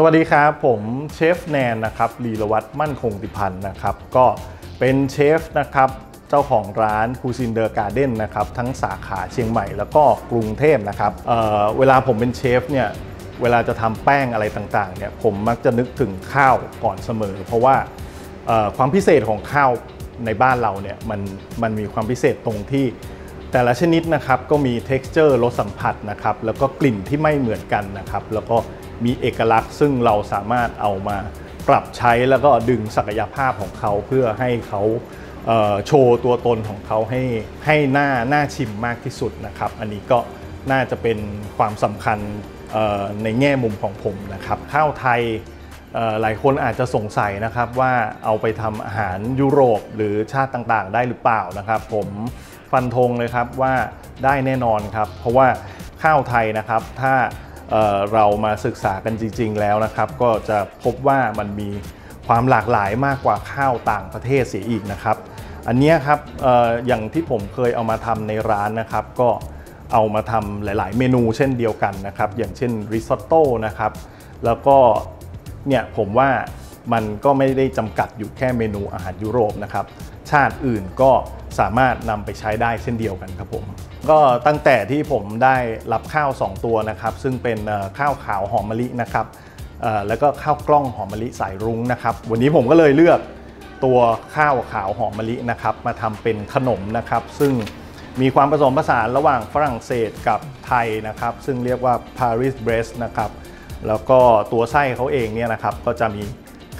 สวัสดีครับผมเชฟแนนนะครับลีลวัฒน์มั่นคงติพันธ์นะครับก็เป็นเชฟนะครับเจ้าของร้าน Cuisine de Garden นะครับทั้งสาขาเชียงใหม่แล้วก็กรุงเทพนะครับเวลาผมเป็นเชฟเนี่ยเวลาจะทำแป้งอะไรต่างๆเนี่ยผมมักจะนึกถึงข้าวก่อนเสมอเพราะว่าความพิเศษของข้าวในบ้านเราเนี่ยมันมีความพิเศษตรงที่แต่ละชนิดนะครับก็มี texture รสสัมผัสนะครับแล้วก็กลิ่นที่ไม่เหมือนกันนะครับแล้วก็มีเอกลักษณ์ซึ่งเราสามารถเอามาปรับใช้แล้วก็ดึงศักยภาพของเขาเพื่อให้เขาโชว์ตัวตนของเขาให้น่าชิมมากที่สุดนะครับอันนี้ก็น่าจะเป็นความสำคัญในแง่มุมของผมนะครับข้าวไทยหลายคนอาจจะสงสัยนะครับว่าเอาไปทำอาหารยุโรปหรือชาติต่างๆได้หรือเปล่านะครับผมฟันธงเลยครับว่าได้แน่นอนครับเพราะว่าข้าวไทยนะครับถ้าเรามาศึกษากันจริงๆแล้วนะครับก็จะพบว่ามันมีความหลากหลายมากกว่าข้าวต่างประเทศเสียอีกนะครับอันนี้ครับอย่างที่ผมเคยเอามาทำในร้านนะครับก็เอามาทำหลายๆเมนูเช่นเดียวกันนะครับอย่างเช่นริซอตโต้นะครับแล้วก็เนี่ยผมว่ามันก็ไม่ได้จำกัดอยู่แค่เมนูอาหารยุโรปนะครับชาติอื่นก็สามารถนำไปใช้ได้เช่นเดียวกันครับผมก็ตั้งแต่ที่ผมได้รับข้าว2ตัวนะครับซึ่งเป็นข้าวขาวหอมมะลินะครับแล้วก็ข้าวกล้องหอมมะลิสายรุ้งนะครับวันนี้ผมก็เลยเลือกตัวข้าวขาวหอมมะลินะครับมาทำเป็นขนมนะครับซึ่งมีความผสมผสานระหว่างฝรั่งเศสกับไทยนะครับซึ่งเรียกว่า Paris Brest นะครับแล้วก็ตัวไส้เขาเองเนี่ยนะครับก็จะมี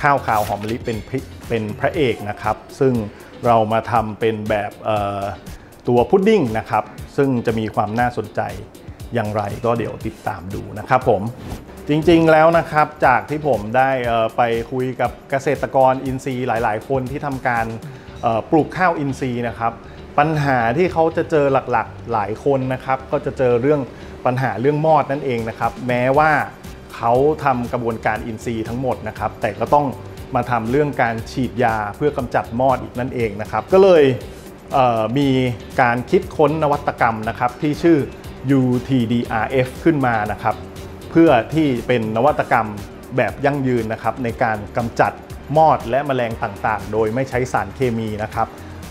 ข้าวขาวหอมมะลิเป็นพระเอกนะครับซึ่งเรามาทำเป็นแบบตัวพุดดิ้งนะครับซึ่งจะมีความน่าสนใจอย่างไรก็เดี๋ยวติดตามดูนะครับผมจริงๆแล้วนะครับจากที่ผมได้ไปคุยกับเกษตรกรอินทรีย์หลายๆคนที่ทำการปลูกข้าวอินทรีย์นะครับปัญหาที่เขาจะเจอหลักๆหลายคนนะครับก็จะเจอเรื่องปัญหาเรื่องมอดนั่นเองนะครับแม้ว่าเขาทำกระบวนการอินทรีย์ทั้งหมดนะครับแต่ก็ต้องมาทำเรื่องการฉีดยาเพื่อกำจัดมอดอีกนั่นเองนะครับก็เลยมีการคิดค้นนวัตกรรมนะครับที่ชื่อ UTDRF ขึ้นมานะครับเพื่อที่เป็นนวัตกรรมแบบยั่งยืนนะครับในการกำจัดมอดและแมลงต่างๆโดยไม่ใช้สารเคมีนะครับ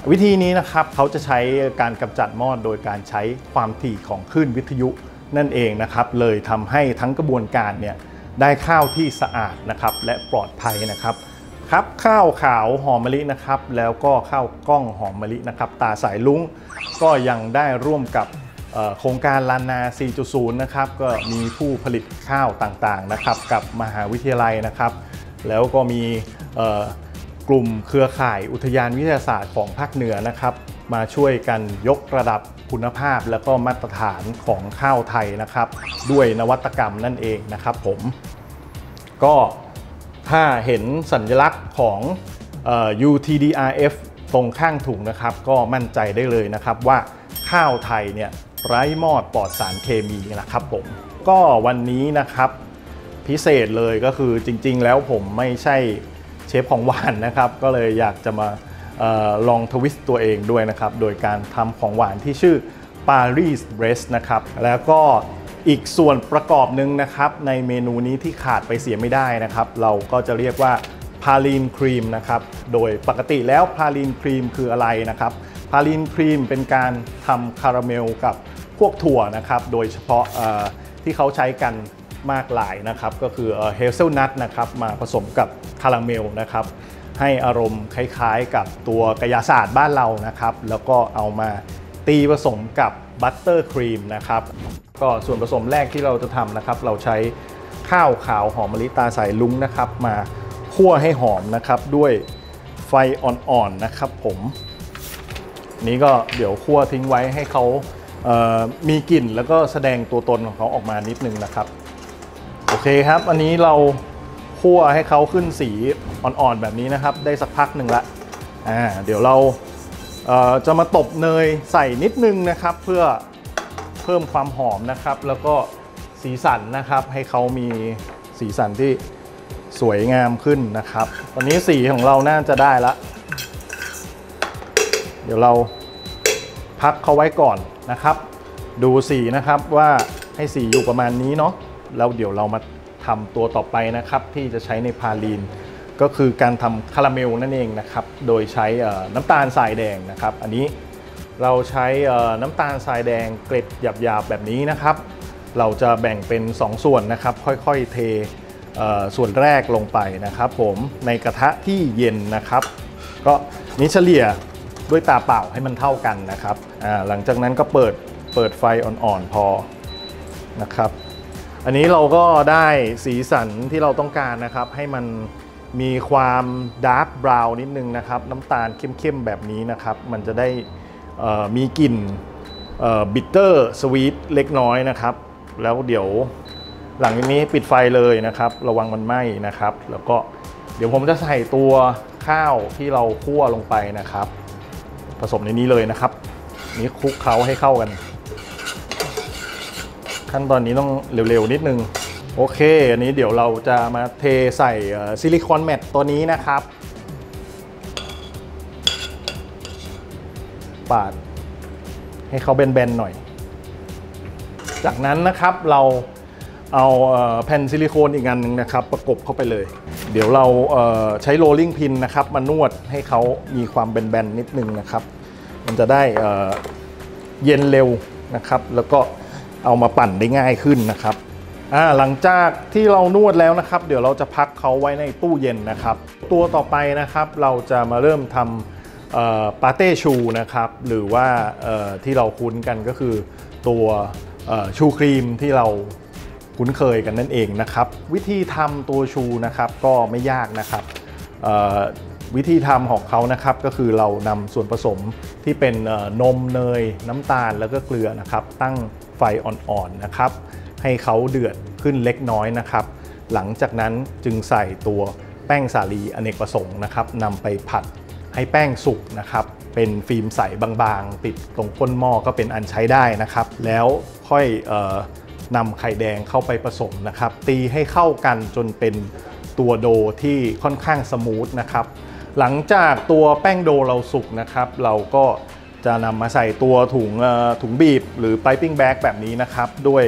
วิธีนี้นะครับเขาจะใช้การกำจัดมอดโดยการใช้ความถี่ของคลื่นวิทยุนั่นเองนะครับเลยทำให้ทั้งกระบวนการเนี่ยได้ข้าวที่สะอาดนะครับและปลอดภัยนะครับครับข้าวขาวหอมมะลินะครับแล้วก็ข้าวกล้องหอมมะลินะครับตาสายรุ้งก็ยังได้ร่วมกับโครงการลานนา 4.0 นะครับก็มีผู้ผลิตข้าวต่างๆนะครับกับมหาวิทยาลัยนะครับแล้วก็มีกลุ่มเครือข่ายอุทยานวิทยาศาสตร์ของภาคเหนือนะครับมาช่วยกันยกระดับคุณภาพและก็มาตรฐานของข้าวไทยนะครับด้วยนวัตกรรมนั่นเองนะครับผมก็ถ้าเห็นสัญลักษณ์ของ UTDRF ตรงข้างถุงนะครับก็มั่นใจได้เลยนะครับว่าข้าวไทยเนี่ยไร้มอดปลอดสารเคมีนะครับผมก็วันนี้นะครับพิเศษเลยก็คือจริงๆแล้วผมไม่ใช่เชฟของหวานนะครับก็เลยอยากจะมาลองทวิสต์ตัวเองด้วยนะครับโดยการทำของหวานที่ชื่อ Paris Brest นะครับแล้วก็อีกส่วนประกอบหนึ่งนะครับในเมนูนี้ที่ขาดไปเสียไม่ได้นะครับเราก็จะเรียกว่าพาลีนครีมนะครับโดยปกติแล้วพาลีนครีมคืออะไรนะครับพาลีนครีมเป็นการทำคาราเมลกับพวกถั่วนะครับโดยเฉพาะที่เขาใช้กันมากหลายนะครับก็คือเฮเซลนัทนะครับมาผสมกับคาราเมลนะครับให้อารมณ์คล้ายๆกับตัวกายศาสตร์บ้านเรานะครับแล้วก็เอามาตีผสมกับบัตเตอร์ครีมนะครับก็ส่วนผสมแรกที่เราจะทำนะครับเราใช้ข้าวขาวหอมมะลิตาสายรุ้งนะครับมาคั่วให้หอมนะครับด้วยไฟอ่อนๆนะครับผมนี้ก็เดี๋ยวคั่วทิ้งไว้ให้เขามีกลิ่นแล้วก็แสดงตัวตนของเขาออกมานิดนึงนะครับโอเคครับอันนี้เราคั่วให้เขาขึ้นสีอ่อนๆแบบนี้นะครับได้สักพักหนึ่งละเดี๋ยวเราจะมาตบเนยใส่นิดนึงนะครับเพื่อเพิ่มความหอมนะครับแล้วก็สีสันนะครับให้เขามีสีสันที่สวยงามขึ้นนะครับตอนนี้สีของเราน่าจะได้ละเดี๋ยวเราพักเขาไว้ก่อนนะครับดูสีนะครับว่าให้สีอยู่ประมาณนี้เนาะแล้วเดี๋ยวเรามาท ทำตัวต่อไปนะครับที่จะใช้ในพาลีนก็คือการทำคาราเมลนั่นเองนะครับโดยใช้น้ำตาลทรายแดงนะครับอันนี้เราใช้น้ำตาลทรายแดงเกล็ดหยาบๆแบบนี้นะครับเราจะแบ่งเป็น2ส่วนนะครับค่อยๆเทส่วนแรกลงไปนะครับผมในกระทะที่เย็นนะครับก็นี้เฉลี่ยด้วยตาเปล่าให้มันเท่ากันนะครับหลังจากนั้นก็เปิดไฟอ่อนๆพอนะครับอันนี้เราก็ได้สีสันที่เราต้องการนะครับให้มันมีความดาร์กบราวน์นิดนึงนะครับน้ำตาลเข้มๆแบบนี้นะครับมันจะได้มีกลิ่นบิตเตอร์สวีทเล็กน้อยนะครับแล้วเดี๋ยวหลังจากนี้ปิดไฟเลยนะครับระวังมันไหม้นะครับแล้วก็เดี๋ยวผมจะใส่ตัวข้าวที่เราคั่วลงไปนะครับผสมในนี้เลยนะครับนี่คลุกเคล้าให้เข้ากันขั้นตอนนี้ต้องเร็วๆนิดนึงโอเคอันนี้เดี๋ยวเราจะมาเทใส่ซิลิคอนแมตต์ตัวนี้นะครับปาดให้เขาแบนๆหน่อยจากนั้นนะครับเราเอาแผ่นซิลิโคนอีกอันหนึ่งนะครับประกบเข้าไปเลยเดี๋ยวเราใช้โรลลิ่งพินนะครับมานวดให้เขามีความแบนๆนิดนึงนะครับมันจะได้เย็นเร็วนะครับแล้วก็เอามาปั่นได้ง่ายขึ้นนะครับหลังจากที่เรานวดแล้วนะครับเดี๋ยวเราจะพักเขาไว้ในตู้เย็นนะครับตัวต่อไปนะครับเราจะมาเริ่มทำปาเต้ชูนะครับหรือว่าที่เราคุ้นกันก็คือตัวชูครีมที่เราคุ้นเคยกันนั่นเองนะครับวิธีทำตัวชูนะครับก็ไม่ยากนะครับวิธีทำของเขานะครับก็คือเรานำส่วนผสมที่เป็นนมเนยน้ำตาลแล้วก็เกลือนะครับตั้งไฟอ่อนๆนะครับให้เขาเดือดขึ้นเล็กน้อยนะครับหลังจากนั้นจึงใส่ตัวแป้งสาลีอเนกประสงค์นะครับนำไปผัดให้แป้งสุกนะครับเป็นฟิล์มใสบางๆติดตรงก้นหม้อก็เป็นอันใช้ได้นะครับแล้วค่อยนำไข่แดงเข้าไปผสมนะครับตีให้เข้ากันจนเป็นตัวโดที่ค่อนข้างสมูทนะครับหลังจากตัวแป้งโดเราสุกนะครับเราก็จะนำมาใส่ตัวถุงบีบหรือไพปิ้งแบ็กแบบนี้นะครับด้วย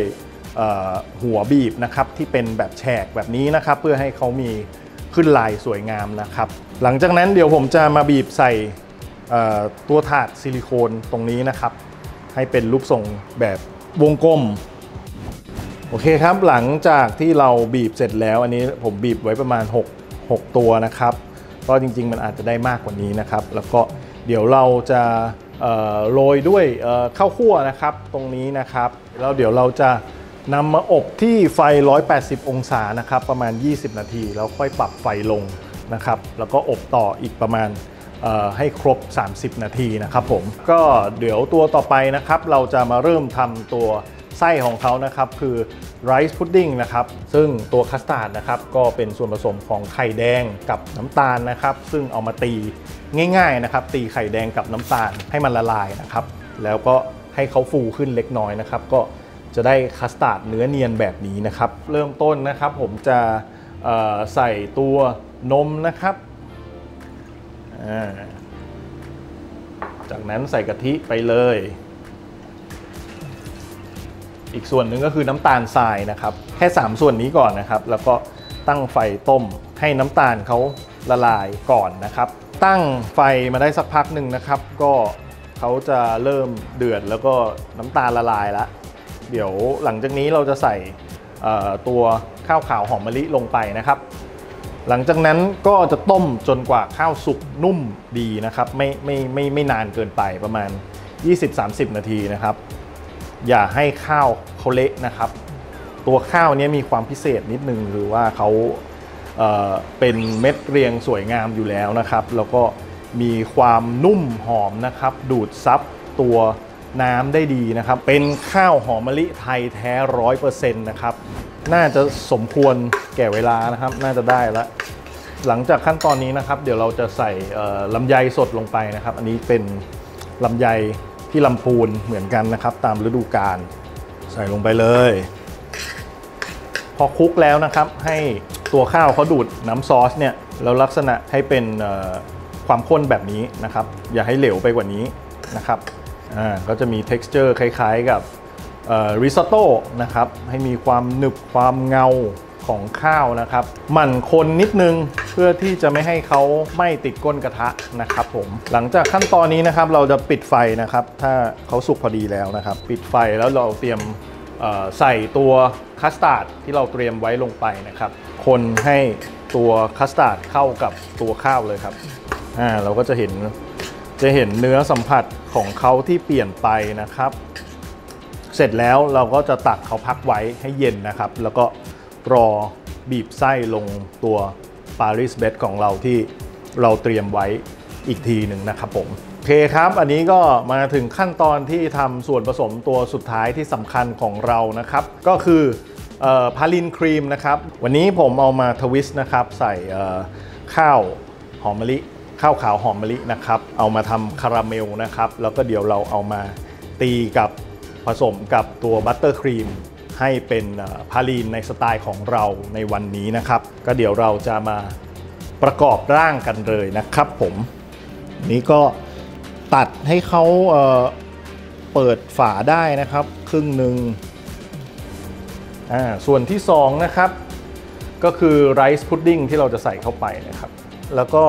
หัวบีบนะครับที่เป็นแบบแฉกแบบนี้นะครับเพื่อให้เขามีขึ้นลายสวยงามนะครับหลังจากนั้นเดี๋ยวผมจะมาบีบใส่ตัวถาดซิลิโคนตรงนี้นะครับให้เป็นรูปทรงแบบวงกลมโอเคครับหลังจากที่เราบีบเสร็จแล้วอันนี้ผมบีบไว้ประมาณ6ตัวนะครับก็จริงๆมันอาจจะได้มากกว่านี้นะครับแล้วก็เดี๋ยวเราจะโรยด้วยข้าวคั่วนะครับตรงนี้นะครับแล้วเดี๋ยวเราจะนำมาอบที่ไฟ180องศานะครับประมาณ20นาทีแล้วค่อยปรับไฟลงนะครับแล้วก็อบต่ออีกประมาณให้ครบ30นาทีนะครับผมก็เดี๋ยวตัวต่อไปนะครับเราจะมาเริ่มทำตัวไส้ของเขานะครับคือ Rice Pudding นะครับซึ่งตัวคัสตาร์ดนะครับก็เป็นส่วนผสมของไข่แดงกับน้ำตาลนะครับซึ่งเอามาตีง่ายๆนะครับตีไข่แดงกับน้ำตาลให้มันละลายนะครับแล้วก็ให้เขาฟูขึ้นเล็กน้อยนะครับก็จะได้คัสตาร์ดเนื้อเนียนแบบนี้นะครับเริ่มต้นนะครับผมจะใส่ตัวนมนะครับจากนั้นใส่กะทิไปเลยอีกส่วนหนึ่งก็คือน้ำตาลทรายนะครับแค่3ส่วนนี้ก่อนนะครับแล้วก็ตั้งไฟต้มให้น้ำตาลเขาละลายก่อนนะครับตั้งไฟมาได้สักพักหนึ่งนะครับก็เขาจะเริ่มเดือดแล้วก็น้ำตาลละลายแล้วเดี๋ยวหลังจากนี้เราจะใส่ตัวข้าวขาวหอมมะลิลงไปนะครับหลังจากนั้นก็จะต้มจนกว่าข้าวสุกนุ่มดีนะครับไม่นานเกินไปประมาณ 20-30 นาทีนะครับอย่าให้ข้าวเขาเละนะครับตัวข้าวนี้มีความพิเศษนิดนึงหรือว่าเขาเป็นเม็ดเรียงสวยงามอยู่แล้วนะครับแล้วก็มีความนุ่มหอมนะครับดูดซับตัวน้ำได้ดีนะครับเป็นข้าวหอมมะลิไทยแท้ 100% นะครับน่าจะสมควรแก่เวลานะครับน่าจะได้ละหลังจากขั้นตอนนี้นะครับเดี๋ยวเราจะใส่ลำไยสดลงไปนะครับอันนี้เป็นลำไยที่ลำพูนเหมือนกันนะครับตามฤดูกาลใส่ลงไปเลยพอคลุกแล้วนะครับให้ตัวข้าวเขาดูดน้ำซอสเนี่ยแล้วลักษณะให้เป็นความข้นแบบนี้นะครับอย่าให้เหลวไปกว่านี้นะครับก็จะมี texture คล้ายๆกับริซอตโต้นะครับให้มีความหนึบความเงา ของข้าวนะครับหมั่นคนนิดนึงเพื่อที่จะไม่ให้เขาไม่ติดก้นกระทะนะครับผมหลังจากขั้นตอนนี้นะครับเราจะปิดไฟนะครับถ้าเขาสุกพอดีแล้วนะครับปิดไฟแล้วเราเตรียมใส่ตัวคัสตาร์ดที่เราเตรียมไว้ลงไปนะครับคนให้ตัวคัสตาร์ดเข้ากับตัวข้าวเลยครับเราก็จะเห็นเนื้อสัมผัสของเขาที่เปลี่ยนไปนะครับเสร็จแล้วเราก็จะตักเขาพักไว้ให้เย็นนะครับแล้วก็รอบีบไส้ลงตัว Paris Brest ของเราที่เราเตรียมไว้อีกทีหนึ่งนะครับผมโอเคครับอันนี้ก็มาถึงขั้นตอนที่ทำส่วนผสมตัวสุดท้ายที่สำคัญของเรานะครับก็คือพาลินครีมนะครับวันนี้ผมเอามาทวิสต์นะครับใส่ข้าวหอมมะลิข้าวขาวหอมมะลินะครับเอามาทำคาราเมลนะครับแล้วก็เดี๋ยวเราเอามาตีกับผสมกับตัวบัตเตอร์ครีมให้เป็นพาลินในสไตล์ของเราในวันนี้นะครับก็เดี๋ยวเราจะมาประกอบร่างกันเลยนะครับผมนี่ก็ตัดให้เขาเปิดฝาได้นะครับครึ่งหนึ่งส่วนที่2นะครับก็คือ Rice Pudding ที่เราจะใส่เข้าไปนะครับแล้วก็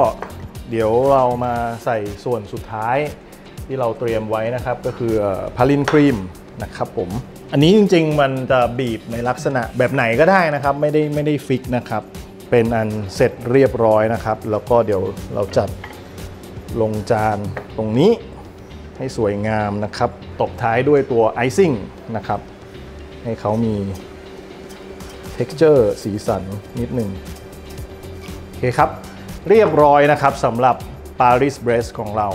เดี๋ยวเรามาใส่ส่วนสุดท้ายที่เราเตรียมไว้นะครับก็คือพาลินครีมนะครับผมอันนี้จริงๆมันจะบีบในลักษณะแบบไหนก็ได้นะครับไม่ได้ฟิกนะครับเป็นอันเสร็จเรียบร้อยนะครับแล้วก็เดี๋ยวเราจัดลงจานตรงนี้ให้สวยงามนะครับตบท้ายด้วยตัวไอซิ่งนะครับให้เขามี texture สีสันนิดหนึ่งโอเคครับเรียบร้อยนะครับสำหรับ Paris Brest ของเรา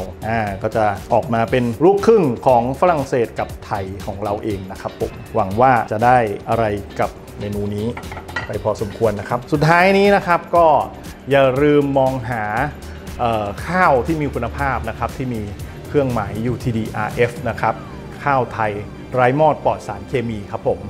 ก็จะออกมาเป็นลูกครึ่งของฝรั่งเศสกับไทยของเราเองนะครับผมหวังว่าจะได้อะไรกับเมนูนี้ไปพอสมควรนะครับสุดท้ายนี้นะครับก็อย่าลืมมองหาข้าวที่มีคุณภาพนะครับที่มีเครื่องหมาย UTDRF นะครับข้าวไทยไร้มอดปลอดสารเคมีครับผม